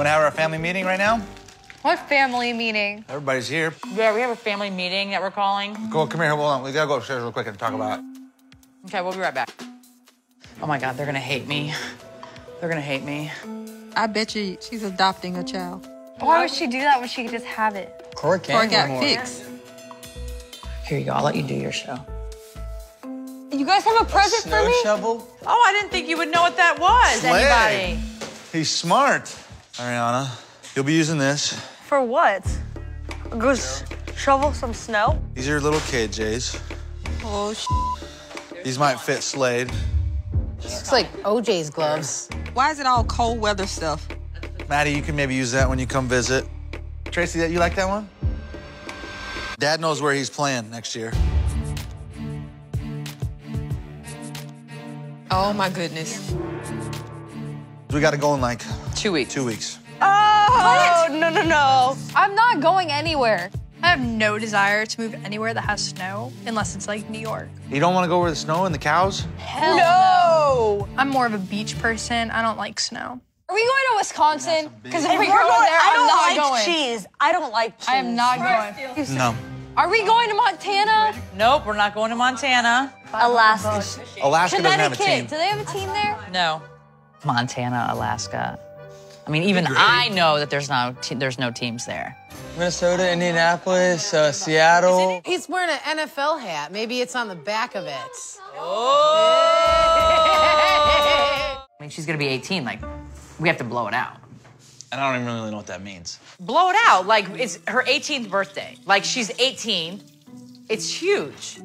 Want to have our family meeting right now? What family meeting? Everybody's here. Yeah, we have a family meeting that we're calling. Cool, come here, hold on. We gotta go upstairs real quick and talk about it. Okay, we'll be right back. Oh my God, they're gonna hate me. They're gonna hate me. I bet you she's adopting a child. Why would she do that when she could just have it? Cora can't got fixed. Here you go, I'll let you do your show. You guys have a present for me? Snow shovel? Oh, I didn't think you would know what that was, Slade. Anybody. He's smart, Ariana. You'll be using this. For what? Go shovel some snow? These are little KJs. Oh, sh**. These might fit Slade. This looks like OJ's gloves. Why is it all cold weather stuff? Maddie, you can maybe use that when you come visit. Tracy, you like that one? Dad knows where he's playing next year. Oh, my goodness. We got to go in like... 2 weeks. 2 weeks. Oh, what? No. I'm not going anywhere. I have no desire to move anywhere that has snow, unless it's like New York. You don't want to go where the snow and the cows? Hell no. I'm more of a beach person. I don't like snow. Are we going to Wisconsin? Because if we go there, I'm not going. Cheese. I don't like cheese. I am not going. No. Are we going to Montana? Nope, we're not going to Montana. Alaska. Alaska doesn't have a team. Do they have a team there? No. Montana, Alaska. I mean, even I know that there's no teams there. Minnesota, Indianapolis, Seattle. He's wearing an NFL hat. Maybe it's on the back of it. Oh! I mean, she's gonna be 18. Like, we have to blow it out. And I don't even really know what that means. Blow it out. Like, it's her 18th birthday. Like, she's 18. It's huge.